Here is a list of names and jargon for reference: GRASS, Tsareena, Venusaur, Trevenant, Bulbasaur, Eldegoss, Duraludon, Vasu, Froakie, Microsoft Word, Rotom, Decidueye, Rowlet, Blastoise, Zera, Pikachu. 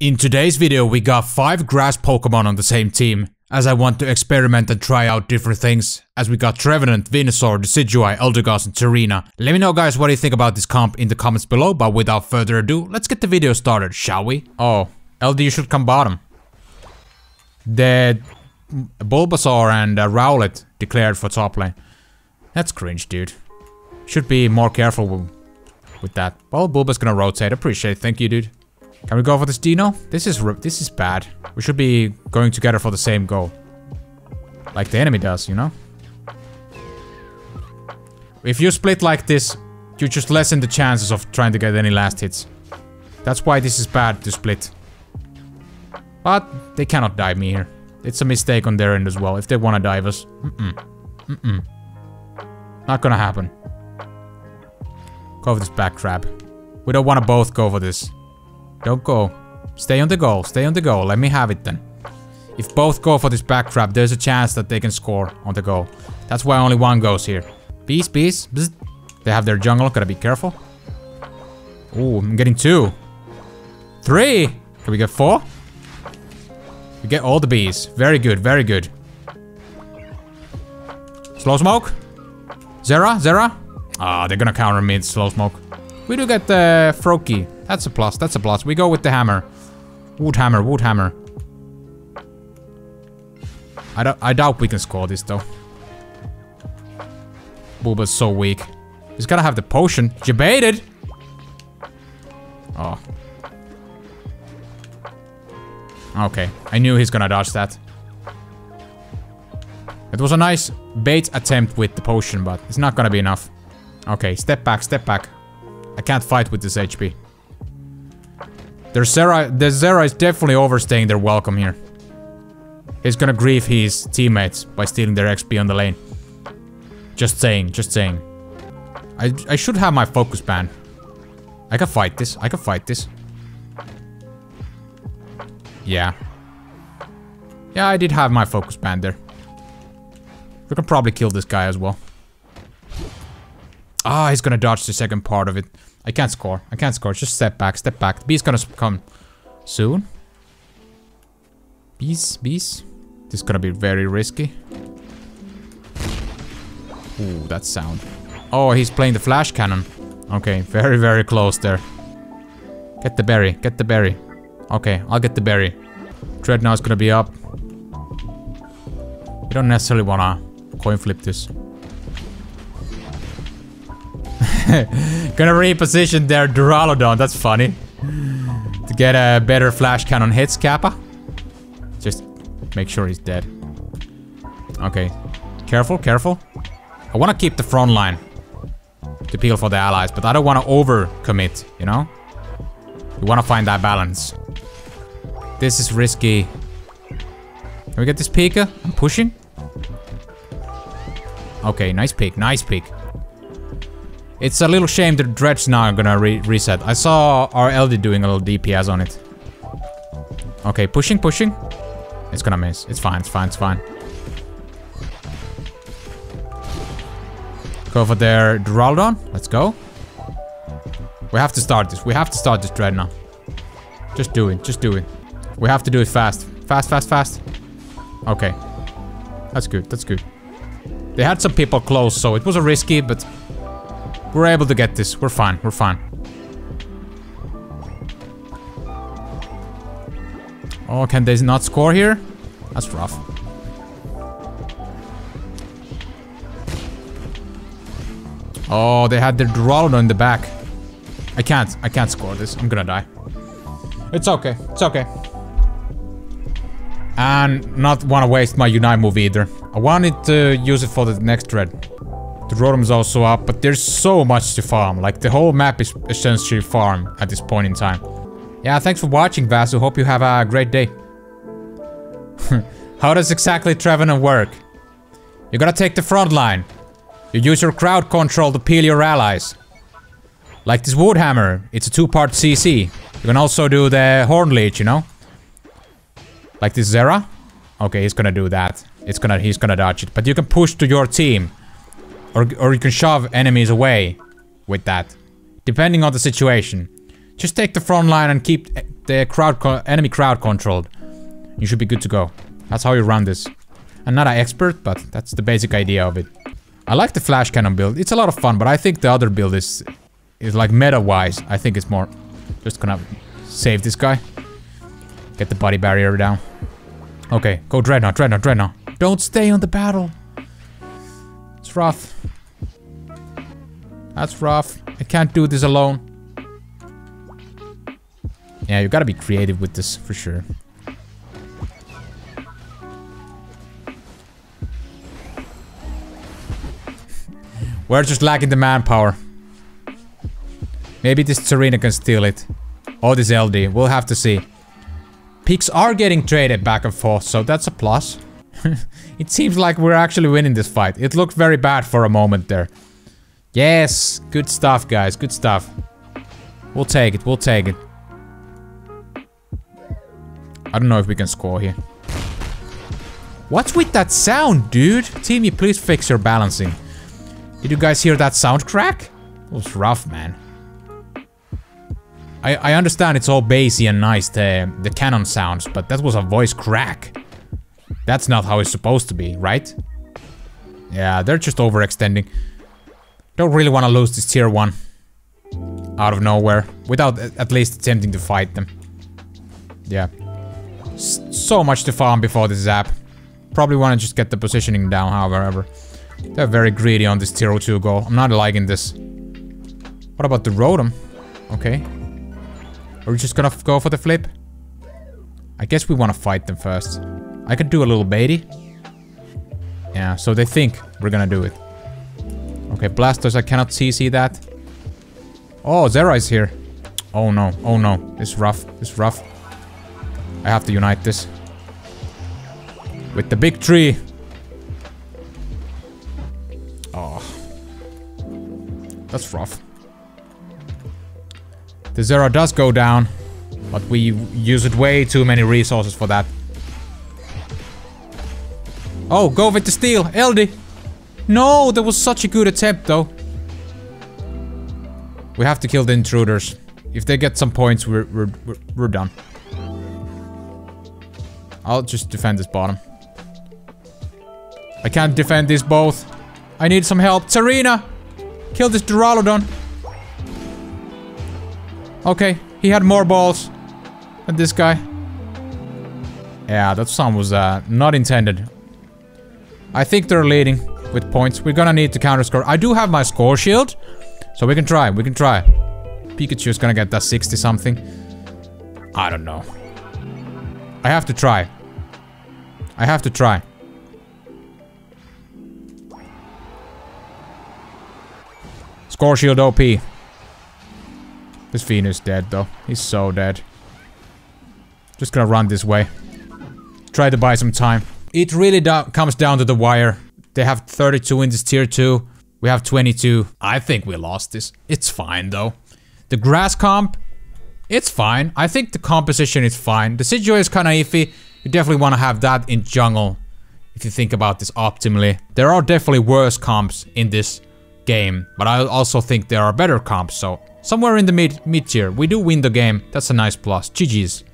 In today's video we got 5 grass Pokemon on the same team, as I want to experiment and try out different things, as we got Trevenant, Venusaur, Decidueye, Eldegoss and Tsareena. Let me know guys what do you think about this comp in the comments below, but without further ado, let's get the video started, shall we? Oh, LD, you should come bottom. The Bulbasaur and Rowlet declared for top lane. That's cringe, dude. Should be more careful with that. Well, Bulba's gonna rotate, appreciate it, thank you dude. Can we go for this Dino? This is bad. We should be going together for the same goal. Like the enemy does, you know? If you split like this, you just lessen the chances of trying to get any last hits. That's why this is bad to split. But they cannot dive me here. It's a mistake on their end as well. If they want to dive us. Not gonna happen. Go for this back grab. We don't want to both go for this. Don't go. Stay on the goal. Stay on the goal. Let me have it then. If both go for this back trap, there's a chance that they can score on the goal. That's why only one goes here. Peace, peace. Bzz. They have their jungle. Gotta be careful. Ooh, I'm getting 2. 3. Can we get 4? We get all the bees. Very good. Very good. Slow smoke. Zera. Zera. Ah, they're gonna counter me. Slow smoke. We do get the Froakie. That's a plus, that's a plus. We go with the hammer. Wood hammer, wood hammer. I doubt we can score this though. Bulba's so weak. He's gotta have the potion. You baited! Oh. Okay, I knew he's gonna dodge that. It was a nice bait attempt with the potion, but it's not gonna be enough. Okay, step back, step back. I can't fight with this HP. Their Zera is definitely overstaying their welcome here. He's gonna grieve his teammates by stealing their XP on the lane. Just saying, just saying. I should have my focus ban. I can fight this, I can fight this. Yeah. Yeah, I did have my focus ban there. We can probably kill this guy as well. Ah, he's gonna dodge the second part of it. I can't score. I can't score. Just step back. Step back. The bee's gonna come soon. Bees. Bees. This is gonna be very risky. Ooh, that sound. Oh, he's playing the flash cannon. Okay, very, very close there. Get the berry. Get the berry. Okay, I'll get the berry. Dread now is gonna be up. We don't necessarily wanna coin flip this. Gonna reposition their Duraludon, that's funny. To get a better flash cannon hits, Kappa. Just make sure he's dead. Okay. Careful, careful. I wanna keep the front line to peel for the allies, but I don't wanna overcommit, you know? You wanna find that balance. This is risky. Can we get this Pika? I'm pushing. Okay, nice pick, nice pick. It's a little shame the Dredge now are gonna reset. I saw our LD doing a little DPS on it. Okay, pushing, pushing. It's gonna miss. It's fine, it's fine, it's fine. Go for their Duraludon. Let's go. We have to start this. We have to start this Dread now. Just do it, just do it. We have to do it fast. Fast, fast, fast. Okay. That's good, that's good. They had some people close, so it was a risky, but... we're able to get this. We're fine. We're fine. Oh, can they not score here? That's rough. Oh, they had their Duraludon in the back. I can't score this. I'm gonna die. It's okay. It's okay. And not wanna waste my Unite move either. I wanted to use it for the next thread. The Rotom's also up, but there's so much to farm. Like, the whole map is essentially farm at this point in time. Yeah, thanks for watching, Vasu. Hope you have a great day. How does exactly Trevenant work? You gotta take the front line. You use your crowd control to peel your allies. Like this Wood Hammer. It's a 2-part CC. You can also do the Horn Leech, you know? Like this Zera. Okay, he's gonna do that. He's gonna dodge it. But you can push to your team. Or you can shove enemies away with that, depending on the situation. Just take the front line and keep the enemy crowd controlled. You should be good to go. That's how you run this. I'm not an expert, but that's the basic idea of it. I like the flash cannon build. It's a lot of fun, but I think the other build is like meta-wise. I think it's more just gonna save this guy. Get the body barrier down. Okay, go Dreadnought, Dreadnought, Dreadnought. Don't stay on the battle. It's rough. That's rough. I can't do this alone. Yeah, you gotta be creative with this for sure. We're just lacking the manpower. Maybe this Tsareena can steal it. Or this LD. We'll have to see. Picks are getting traded back and forth, so that's a plus. It seems like we're actually winning this fight. It looked very bad for a moment there. Yes! Good stuff, guys. Good stuff. We'll take it. We'll take it. I don't know if we can score here. What's with that sound, dude? Teamy, please fix your balancing. Did you guys hear that sound crack? It was rough, man. I understand it's all bassy and nice, the cannon sounds, but that was a voice crack. That's not how it's supposed to be, right? Yeah, they're just overextending. Don't really want to lose this tier 1. Out of nowhere. Without at least attempting to fight them. Yeah. So much to farm before this zap. Probably want to just get the positioning down, however. They're very greedy on this tier 2 goal. I'm not liking this. What about the Rotom? Okay. Are we just gonna go for the flip? I guess we wanna fight them first. I could do a little baity. Yeah, so they think we're gonna do it. Okay, Blastoise, I cannot CC that. Oh, Zera is here. Oh no, oh no. It's rough, it's rough. I have to unite this. With the big tree. Oh. That's rough. The Zera does go down, but we used way too many resources for that. Oh, go with the steal, LD! No, that was such a good attempt though. We have to kill the intruders. If they get some points, we're done. I'll just defend this bottom. I can't defend these both. I need some help. Tsareena! Kill this Duraludon. Okay, he had more balls than this guy. Yeah, that sound was not intended. I think they're leading with points. We're gonna need to counterscore. I do have my score shield, so we can try, we can try. Pikachu's gonna get that 60-something. I don't know. I have to try. I have to try. Score shield OP. This Fiend is dead though. He's so dead. Just gonna run this way. Try to buy some time. It really comes down to the wire. They have 32 in this tier 2. We have 22. I think we lost this. It's fine though. The grass comp, it's fine. I think the composition is fine. The Decidueye is kinda iffy. You definitely wanna have that in jungle. If you think about this optimally. There are definitely worse comps in this game. But I also think there are better comps, so somewhere in the mid tier, we do win the game. That's a nice plus. GG's.